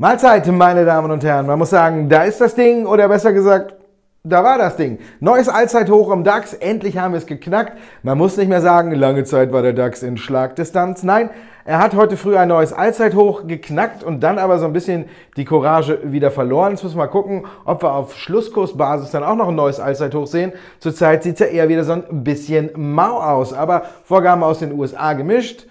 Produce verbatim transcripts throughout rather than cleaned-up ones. Mahlzeit, meine Damen und Herren. Man muss sagen, da ist das Ding, oder besser gesagt, da war das Ding. Neues Allzeithoch im DAX, endlich haben wir es geknackt. Man muss nicht mehr sagen, lange Zeit war der DAX in Schlagdistanz. Nein, er hat heute früh ein neues Allzeithoch geknackt und dann aber so ein bisschen die Courage wieder verloren. Jetzt müssen wir mal gucken, ob wir auf Schlusskursbasis dann auch noch ein neues Allzeithoch sehen. Zurzeit sieht es ja eher wieder so ein bisschen mau aus, aber Vorgaben aus den U S A gemischt.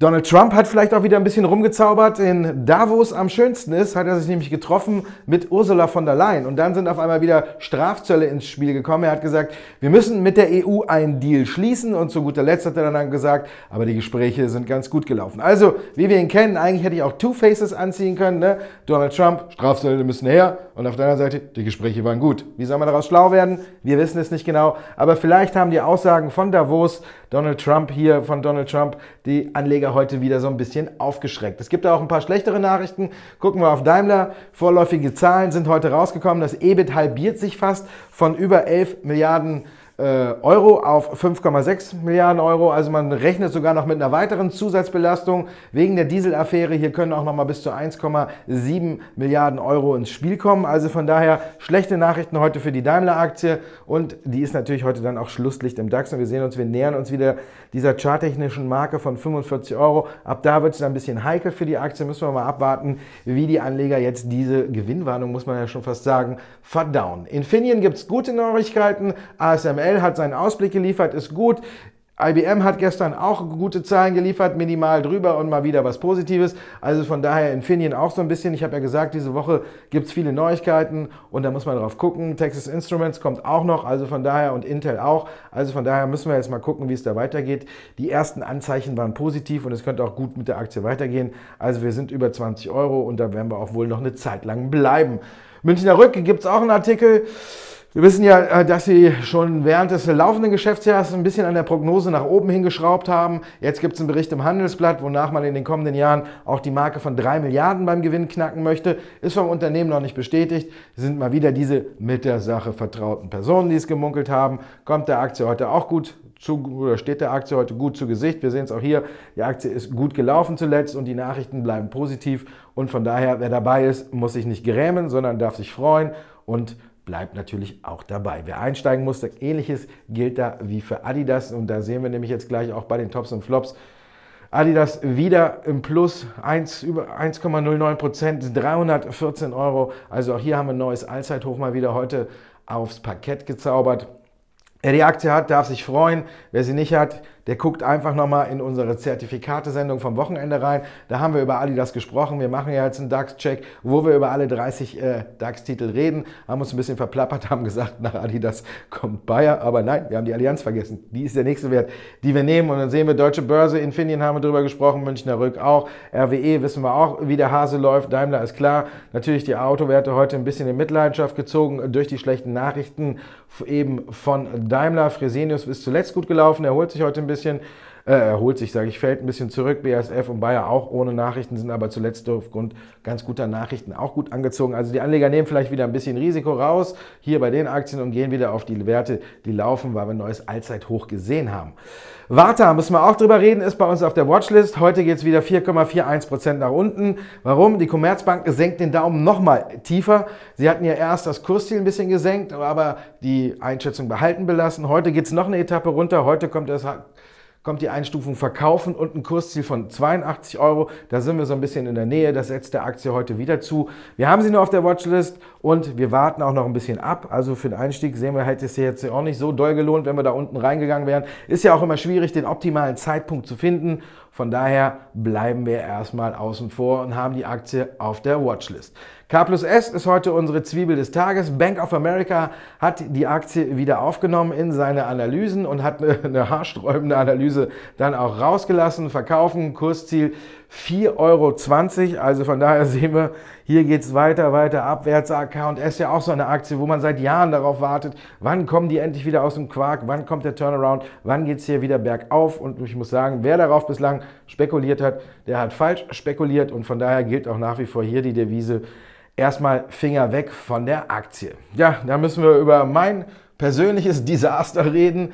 Donald Trump hat vielleicht auch wieder ein bisschen rumgezaubert. In Davos am schönsten ist, hat er sich nämlich getroffen mit Ursula von der Leyen. Und dann sind auf einmal wieder Strafzölle ins Spiel gekommen. Er hat gesagt, wir müssen mit der E U einen Deal schließen. Und zu guter Letzt hat er dann gesagt, aber die Gespräche sind ganz gut gelaufen. Also, wie wir ihn kennen, eigentlich hätte ich auch Two Faces anziehen können. Ne? Donald Trump, Strafzölle müssen her. Und auf der anderen Seite, die Gespräche waren gut. Wie soll man daraus schlau werden? Wir wissen es nicht genau. Aber vielleicht haben die Aussagen von Davos, Donald Trump hier, von Donald Trump, die Anleger heute wieder so ein bisschen aufgeschreckt. Es gibt auch ein paar schlechtere Nachrichten. Gucken wir auf Daimler. Vorläufige Zahlen sind heute rausgekommen. Das EBIT halbiert sich fast von über elf Milliarden äh, Euro auf fünf Komma sechs Milliarden Euro. Also man rechnet sogar noch mit einer weiteren Zusatzbelastung wegen der Dieselaffäre. Hier können auch noch mal bis zu eins Komma sieben Milliarden Euro ins Spiel kommen. Also von daher schlechte Nachrichten heute für die Daimler-Aktie und die ist natürlich heute dann auch Schlusslicht im DAX und wir sehen uns, wir nähern uns wieder dieser charttechnischen Marke von fünfundvierzig Euro. Ab da wird es dann ein bisschen heikel für die Aktie. Müssen wir mal abwarten, wie die Anleger jetzt diese Gewinnwarnung, muss man ja schon fast sagen, verdauen. Infineon gibt es gute Neuigkeiten. A S M L hat seinen Ausblick geliefert, ist gut. I B M hat gestern auch gute Zahlen geliefert, minimal drüber und mal wieder was Positives. Also von daher Infineon auch so ein bisschen. Ich habe ja gesagt, diese Woche gibt es viele Neuigkeiten und da muss man drauf gucken. Texas Instruments kommt auch noch, also von daher, und Intel auch. Also von daher müssen wir jetzt mal gucken, wie es da weitergeht. Die ersten Anzeichen waren positiv und es könnte auch gut mit der Aktie weitergehen. Also wir sind über zwanzig Euro und da werden wir auch wohl noch eine Zeit lang bleiben. Münchner Rück gibt es auch einen Artikel. Wir wissen ja, dass sie schon während des laufenden Geschäftsjahres ein bisschen an der Prognose nach oben hingeschraubt haben. Jetzt gibt es einen Bericht im Handelsblatt, wonach man in den kommenden Jahren auch die Marke von drei Milliarden beim Gewinn knacken möchte. Ist vom Unternehmen noch nicht bestätigt. Sind mal wieder diese mit der Sache vertrauten Personen, die es gemunkelt haben. Kommt der Aktie heute auch gut zu, oder steht der Aktie heute gut zu Gesicht. Wir sehen es auch hier, die Aktie ist gut gelaufen zuletzt und die Nachrichten bleiben positiv. Und von daher, wer dabei ist, muss sich nicht grämen, sondern darf sich freuen und bleibt natürlich auch dabei. Wer einsteigen muss, ähnliches gilt da wie für Adidas und da sehen wir nämlich jetzt gleich auch bei den Tops und Flops, Adidas wieder im Plus, eins, über eins Komma null neun Prozent, dreihundertvierzehn Euro. Also auch hier haben wir ein neues Allzeithoch mal wieder heute aufs Parkett gezaubert. Wer die Aktie hat, darf sich freuen. Wer sie nicht hat, der guckt einfach nochmal in unsere Zertifikate-Sendung vom Wochenende rein. Da haben wir über Adidas gesprochen. Wir machen ja jetzt einen DAX-Check, wo wir über alle dreißig äh, DAX-Titel reden. Haben uns ein bisschen verplappert, haben gesagt, nach Adidas kommt Bayer. Aber nein, wir haben die Allianz vergessen. Die ist der nächste Wert, die wir nehmen. Und dann sehen wir Deutsche Börse, Infineon haben wir drüber gesprochen, Münchner Rück auch, R W E wissen wir auch, wie der Hase läuft. Daimler ist klar. Natürlich die Autowerte heute ein bisschen in Mitleidenschaft gezogen durch die schlechten Nachrichten eben von Daimler. Fresenius ist zuletzt gut gelaufen, erholt sich heute ein bisschen, äh, erholt sich, sage ich, fällt ein bisschen zurück. B A S F und Bayer auch ohne Nachrichten, sind aber zuletzt aufgrund ganz guter Nachrichten auch gut angezogen. Also die Anleger nehmen vielleicht wieder ein bisschen Risiko raus, hier bei den Aktien, und gehen wieder auf die Werte, die laufen, weil wir ein neues Allzeithoch gesehen haben. Varta, müssen wir auch drüber reden, ist bei uns auf der Watchlist. Heute geht es wieder vier Komma vier eins Prozent nach unten. Warum? Die Commerzbank senkt den Daumen nochmal tiefer. Sie hatten ja erst das Kursziel ein bisschen gesenkt, aber die Einschätzung behalten belassen. Heute geht es noch eine Etappe runter. Heute kommt das... kommt die Einstufung Verkaufen und ein Kursziel von zweiundachtzig Euro. Da sind wir so ein bisschen in der Nähe. Das setzt der Aktie heute wieder zu. Wir haben sie nur auf der Watchlist und wir warten auch noch ein bisschen ab. Also für den Einstieg sehen wir, hätte es hier jetzt auch nicht so doll gelohnt, wenn wir da unten reingegangen wären. Ist ja auch immer schwierig, den optimalen Zeitpunkt zu finden. Von daher bleiben wir erstmal außen vor und haben die Aktie auf der Watchlist. K plus S ist heute unsere Zwiebel des Tages. Bank of America hat die Aktie wieder aufgenommen in seine Analysen und hat eine, eine haarsträubende Analyse dann auch rausgelassen. Verkaufen, Kursziel vier Euro zwanzig, also von daher sehen wir, hier geht es weiter, weiter abwärts. K und S ja auch so eine Aktie, wo man seit Jahren darauf wartet, wann kommen die endlich wieder aus dem Quark, wann kommt der Turnaround, wann geht es hier wieder bergauf, und ich muss sagen, wer darauf bislang spekuliert hat, der hat falsch spekuliert und von daher gilt auch nach wie vor hier die Devise, erstmal Finger weg von der Aktie. Ja, da müssen wir über mein persönliches Desaster reden.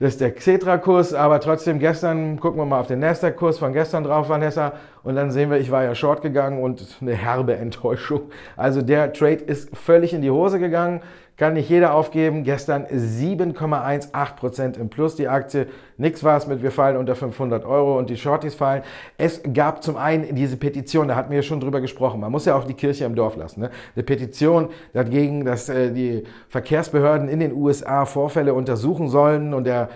Das ist der Xetra-Kurs, aber trotzdem gestern, gucken wir mal auf den Nasdaq-Kurs von gestern drauf, Vanessa, Und dann sehen wir, ich war ja short gegangen und eine herbe Enttäuschung. Also der Trade ist völlig in die Hose gegangen. Kann nicht jeder aufgeben. Gestern sieben Komma achtzehn Prozent im Plus die Aktie. Nix war es mit, wir fallen unter fünfhundert Euro und die Shorties fallen. Es gab zum einen diese Petition, da hatten wir ja schon drüber gesprochen. Man muss ja auch die Kirche im Dorf lassen. Ne? Eine Petition dagegen, dass äh, die Verkehrsbehörden in den U S A Vorfälle untersuchen sollen, und der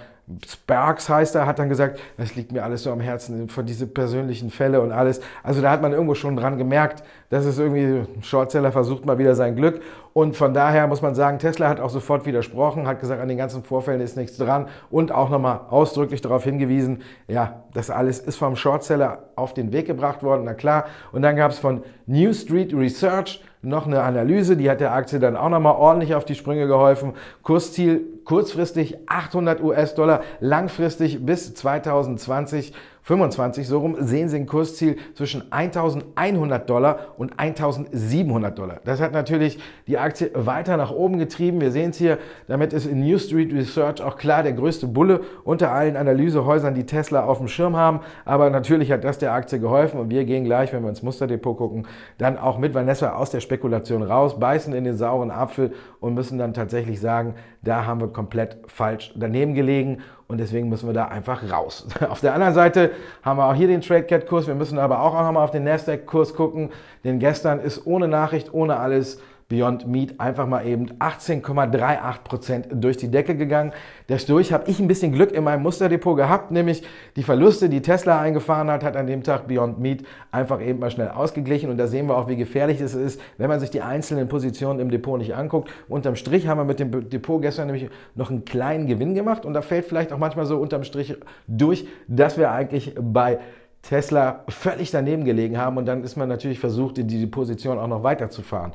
Sparks heißt er, hat dann gesagt, das liegt mir alles so am Herzen, von diese persönlichen Fälle und alles. Also da hat man irgendwo schon dran gemerkt, dass es irgendwie, ein Shortseller versucht mal wieder sein Glück. Und von daher muss man sagen, Tesla hat auch sofort widersprochen, hat gesagt, an den ganzen Vorfällen ist nichts dran und auch nochmal ausdrücklich darauf hingewiesen, ja, das alles ist vom Shortseller auf den Weg gebracht worden, na klar. Und dann gab es von New Street Research noch eine Analyse, die hat der Aktie dann auch nochmal ordentlich auf die Sprünge geholfen. Kursziel kurzfristig achthundert US-Dollar, langfristig bis zweitausendzwanzig, fünfundzwanzig, so rum, sehen Sie ein Kursziel zwischen eintausendeinhundert Dollar und eintausendsiebenhundert Dollar. Das hat natürlich die Aktie weiter nach oben getrieben. Wir sehen es hier, damit ist in New Street Research auch klar der größte Bulle unter allen Analysehäusern, die Tesla auf dem Schirm haben. Aber natürlich hat das der Aktie geholfen, und wir gehen gleich, wenn wir ins Musterdepot gucken, dann auch mit Vanessa aus der Spekulation raus, beißen in den sauren Apfel und müssen dann tatsächlich sagen, da haben wir komplett falsch daneben gelegen. Und deswegen müssen wir da einfach raus. Auf der anderen Seite haben wir auch hier den Tradecat-Kurs. Wir müssen aber auch nochmal auf den Nasdaq-Kurs gucken. Denn gestern ist ohne Nachricht, ohne alles Beyond Meat einfach mal eben achtzehn Komma achtunddreißig Prozent durch die Decke gegangen. Dadurch habe ich ein bisschen Glück in meinem Musterdepot gehabt, nämlich die Verluste, die Tesla eingefahren hat, hat an dem Tag Beyond Meat einfach eben mal schnell ausgeglichen. Und da sehen wir auch, wie gefährlich es ist, wenn man sich die einzelnen Positionen im Depot nicht anguckt. Unterm Strich haben wir mit dem Depot gestern nämlich noch einen kleinen Gewinn gemacht, und da fällt vielleicht auch manchmal so unterm Strich durch, dass wir eigentlich bei Tesla völlig daneben gelegen haben, und dann ist man natürlich versucht, in die Position auch noch weiterzufahren.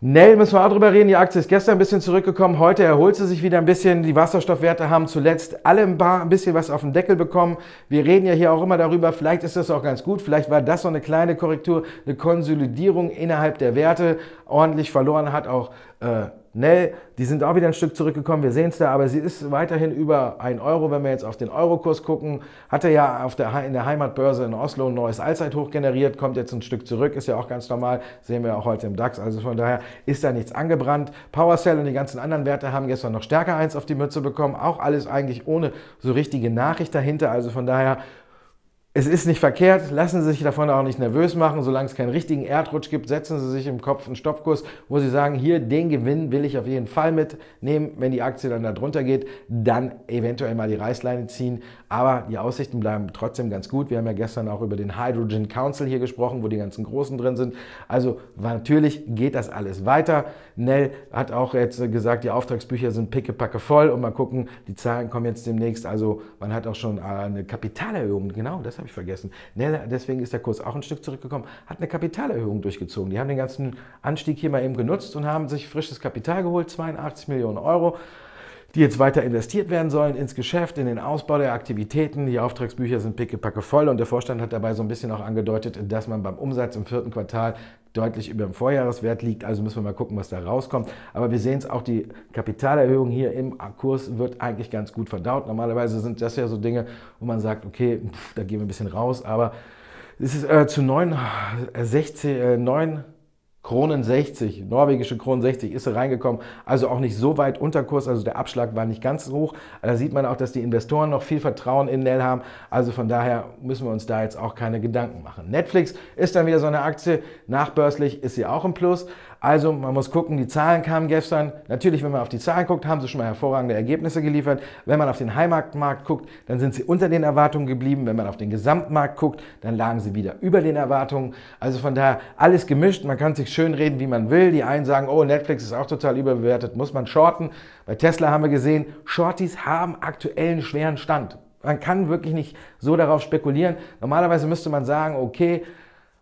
Nel müssen wir auch drüber reden, die Aktie ist gestern ein bisschen zurückgekommen, heute erholt sie sich wieder ein bisschen, die Wasserstoffwerte haben zuletzt alle ein, paar, ein bisschen was auf den Deckel bekommen, wir reden ja hier auch immer darüber, vielleicht ist das auch ganz gut, vielleicht war das so eine kleine Korrektur, eine Konsolidierung innerhalb der Werte, ordentlich verloren hat auch äh, Nel, die sind auch wieder ein Stück zurückgekommen, wir sehen es da, aber sie ist weiterhin über ein Euro, wenn wir jetzt auf den Eurokurs gucken, hat er ja auf der, in der Heimatbörse in Oslo ein neues Allzeithoch generiert, kommt jetzt ein Stück zurück, ist ja auch ganz normal, sehen wir auch heute im DAX, also von daher ist da nichts angebrannt. PowerCell und die ganzen anderen Werte haben gestern noch stärker eins auf die Mütze bekommen, auch alles eigentlich ohne so richtige Nachricht dahinter, also von daher, es ist nicht verkehrt, lassen Sie sich davon auch nicht nervös machen, solange es keinen richtigen Erdrutsch gibt, setzen Sie sich im Kopf einen Stoppkurs, wo Sie sagen, hier den Gewinn will ich auf jeden Fall mitnehmen, wenn die Aktie dann da drunter geht, dann eventuell mal die Reißleine ziehen, aber die Aussichten bleiben trotzdem ganz gut, wir haben ja gestern auch über den Hydrogen Council hier gesprochen, wo die ganzen Großen drin sind, also natürlich geht das alles weiter. Nel hat auch jetzt gesagt, die Auftragsbücher sind pickepacke voll, und mal gucken, die Zahlen kommen jetzt demnächst, also man hat auch schon eine Kapitalerhöhung, genau, das habe ich vergessen. Deswegen ist der Kurs auch ein Stück zurückgekommen, hat eine Kapitalerhöhung durchgezogen. Die haben den ganzen Anstieg hier mal eben genutzt und haben sich frisches Kapital geholt, zweiundachtzig Millionen Euro, die jetzt weiter investiert werden sollen ins Geschäft, in den Ausbau der Aktivitäten. Die Auftragsbücher sind pickepacke voll, und der Vorstand hat dabei so ein bisschen auch angedeutet, dass man beim Umsatz im vierten Quartal deutlich über dem Vorjahreswert liegt, also müssen wir mal gucken, was da rauskommt. Aber wir sehen es auch, die Kapitalerhöhung hier im Kurs wird eigentlich ganz gut verdaut. Normalerweise sind das ja so Dinge, wo man sagt, okay, pff, da gehen wir ein bisschen raus, aber es ist äh, zu neun Kronen sechzig, norwegische Kronen sechzig ist er reingekommen, also auch nicht so weit unter Kurs, also der Abschlag war nicht ganz hoch. Da sieht man auch, dass die Investoren noch viel Vertrauen in Nel haben, also von daher müssen wir uns da jetzt auch keine Gedanken machen. Netflix ist dann wieder so eine Aktie, nachbörslich ist sie auch im Plus, also man muss gucken, die Zahlen kamen gestern, natürlich wenn man auf die Zahlen guckt, haben sie schon mal hervorragende Ergebnisse geliefert, wenn man auf den Heimatmarkt guckt, dann sind sie unter den Erwartungen geblieben, wenn man auf den Gesamtmarkt guckt, dann lagen sie wieder über den Erwartungen, also von daher alles gemischt, man kann sich schön reden, wie man will. Die einen sagen, oh, Netflix ist auch total überbewertet, muss man shorten. Bei Tesla haben wir gesehen, Shorties haben aktuell einen schweren Stand. Man kann wirklich nicht so darauf spekulieren. Normalerweise müsste man sagen, okay,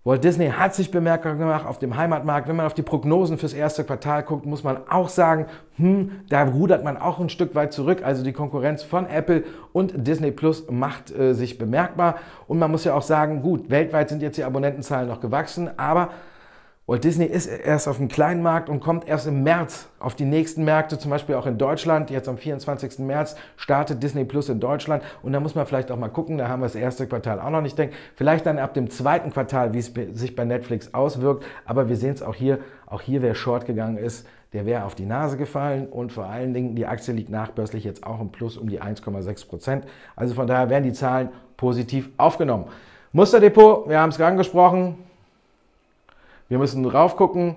Walt Disney hat sich bemerkbar gemacht auf dem Heimatmarkt. Wenn man auf die Prognosen fürs erste Quartal guckt, muss man auch sagen, hm, da rudert man auch ein Stück weit zurück. Also die Konkurrenz von Apple und Disney Plus macht äh, sich bemerkbar. Und man muss ja auch sagen, gut, weltweit sind jetzt die Abonnentenzahlen noch gewachsen, aber Walt Disney ist erst auf dem Kleinmarkt und kommt erst im März auf die nächsten Märkte, zum Beispiel auch in Deutschland. Jetzt am vierundzwanzigsten März startet Disney Plus in Deutschland. Und da muss man vielleicht auch mal gucken, da haben wir das erste Quartal auch noch nicht denkt. Vielleicht dann ab dem zweiten Quartal, wie es sich bei Netflix auswirkt. Aber wir sehen es auch hier. Auch hier, wer short gegangen ist, der wäre auf die Nase gefallen. Und vor allen Dingen, die Aktie liegt nachbörslich jetzt auch im Plus um die eins Komma sechs Prozent. Also von daher werden die Zahlen positiv aufgenommen. Musterdepot, wir haben es angesprochen. Wir müssen rauf gucken.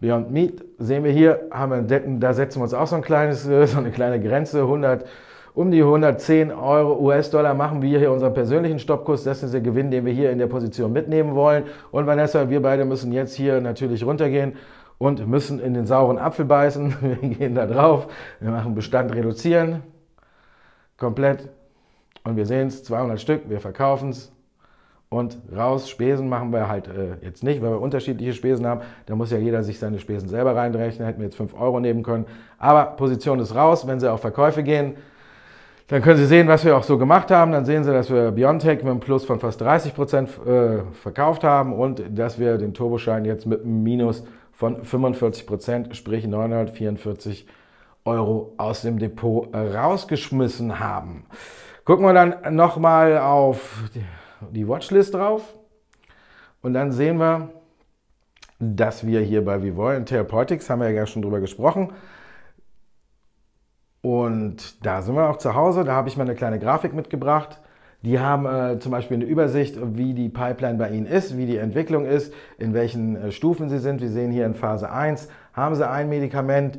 Beyond Meat sehen wir hier, haben wir, da setzen wir uns auch so, ein kleines, so eine kleine Grenze. hundert, um die hundertzehn Euro U S-Dollar machen wir hier unseren persönlichen Stoppkurs. Das ist der Gewinn, den wir hier in der Position mitnehmen wollen. Und Vanessa, wir beide müssen jetzt hier natürlich runtergehen und müssen in den sauren Apfel beißen. Wir gehen da drauf, wir machen Bestand reduzieren, komplett. Und wir sehen es, zweihundert Stück, wir verkaufen es. Und raus, Spesen machen wir halt äh, jetzt nicht, weil wir unterschiedliche Spesen haben. Da muss ja jeder sich seine Spesen selber reinrechnen. Hätten wir jetzt fünf Euro nehmen können. Aber Position ist raus. Wenn Sie auf Verkäufe gehen, dann können Sie sehen, was wir auch so gemacht haben. Dann sehen Sie, dass wir Biontech mit einem Plus von fast dreißig Prozent äh, verkauft haben und dass wir den Turboschein jetzt mit einem Minus von fünfundvierzig Prozent, sprich neunhundertvierundvierzig Euro aus dem Depot rausgeschmissen haben. Gucken wir dann nochmal auf die die Watchlist drauf und dann sehen wir, dass wir hier bei Vivoy Therapeutics, haben wir ja schon drüber gesprochen, und da sind wir auch zu Hause, da habe ich mal eine kleine Grafik mitgebracht. Die haben äh, zum Beispiel eine Übersicht, wie die Pipeline bei Ihnen ist, wie die Entwicklung ist, in welchen äh, Stufen Sie sind. Wir sehen hier in Phase eins, haben Sie ein Medikament.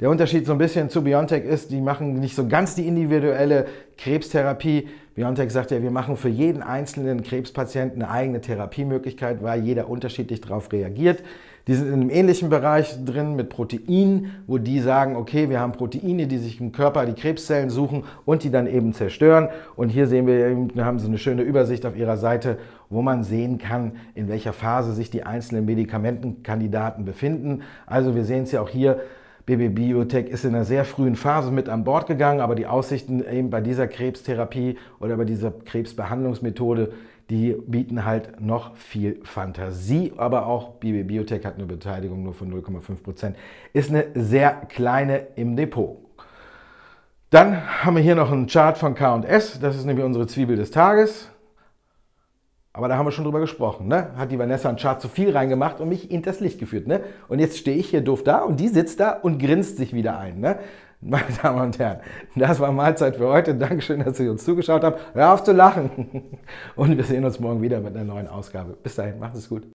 Der Unterschied so ein bisschen zu Biontech ist, die machen nicht so ganz die individuelle Krebstherapie. Biontech sagt ja, wir machen für jeden einzelnen Krebspatienten eine eigene Therapiemöglichkeit, weil jeder unterschiedlich darauf reagiert. Die sind in einem ähnlichen Bereich drin mit Proteinen, wo die sagen, okay, wir haben Proteine, die sich im Körper die Krebszellen suchen und die dann eben zerstören. Und hier sehen wir eben, da haben sie eine schöne Übersicht auf ihrer Seite, wo man sehen kann, in welcher Phase sich die einzelnen Medikamentenkandidaten befinden. Also wir sehen es ja auch hier, B B Biotech ist in einer sehr frühen Phase mit an Bord gegangen, aber die Aussichten eben bei dieser Krebstherapie oder bei dieser Krebsbehandlungsmethode, die bieten halt noch viel Fantasie. Aber auch B B Biotech hat eine Beteiligung nur von null Komma fünf Prozent, ist eine sehr kleine im Depot. Dann haben wir hier noch einen Chart von K und S, das ist nämlich unsere Zwiebel des Tages. Aber da haben wir schon drüber gesprochen, ne? Hat die Vanessa einen Chart zu viel reingemacht und mich in das Licht geführt, ne? Und jetzt stehe ich hier doof da und die sitzt da und grinst sich wieder ein, ne? Meine Damen und Herren, das war Mahlzeit für heute. Dankeschön, dass Sie uns zugeschaut haben. Hör auf zu lachen. Und wir sehen uns morgen wieder mit einer neuen Ausgabe. Bis dahin, macht es gut.